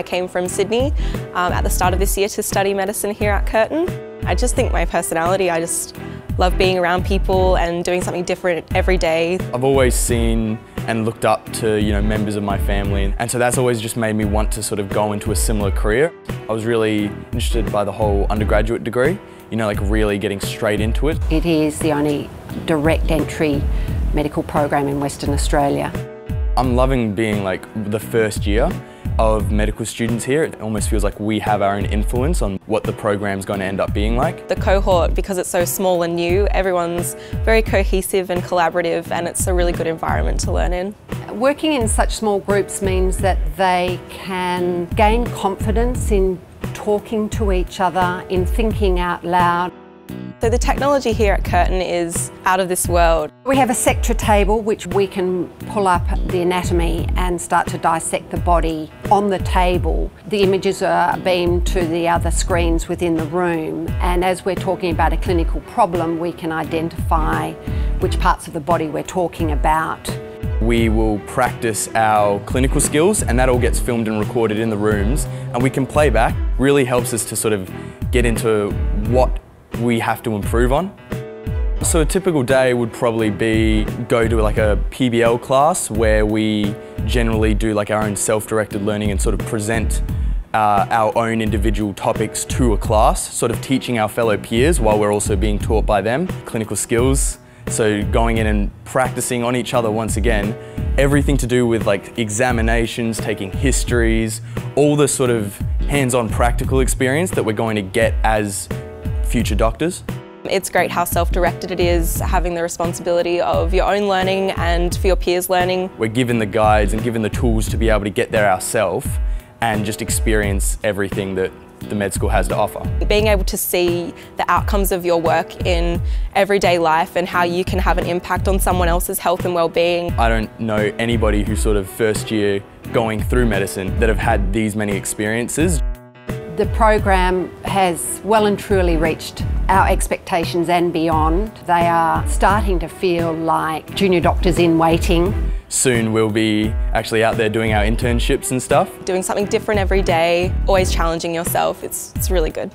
I came from Sydney at the start of this year to study medicine here at Curtin. I just think my personality, I just love being around people and doing something different every day. I've always seen and looked up to, you know, members of my family, and so that's always just made me want to sort of go into a similar career. I was really interested by the whole undergraduate degree, you know, like really getting straight into it. It is the only direct entry medical program in Western Australia. I'm loving being like the first year of medical students here. It almost feels like we have our own influence on what the program's going to end up being like. The cohort, because it's so small and new, everyone's very cohesive and collaborative, and it's a really good environment to learn in. Working in such small groups means that they can gain confidence in talking to each other, in thinking out loud. So the technology here at Curtin is out of this world. We have a Sectra table which we can pull up the anatomy and start to dissect the body on the table. The images are beamed to the other screens within the room, and as we're talking about a clinical problem, we can identify which parts of the body we're talking about. We will practice our clinical skills, and that all gets filmed and recorded in the rooms, and we can play back. Really helps us to sort of get into what we have to improve on. So a typical day would probably be go to like a PBL class where we generally do like our own self-directed learning and sort of present our own individual topics to a class, sort of teaching our fellow peers while we're also being taught by them. Clinical skills, so going in and practicing on each other once again. Everything to do with like examinations, taking histories, all the sort of hands-on practical experience that we're going to get as future doctors. It's great how self-directed it is, having the responsibility of your own learning and for your peers' learning. We're given the guides and given the tools to be able to get there ourselves and just experience everything that the med school has to offer. Being able to see the outcomes of your work in everyday life and how you can have an impact on someone else's health and well-being. I don't know anybody who's sort of first year going through medicine that have had these many experiences. The program has well and truly reached our expectations and beyond. They are starting to feel like junior doctors in waiting. Soon we'll be actually out there doing our internships and stuff. Doing something different every day, always challenging yourself, it's really good.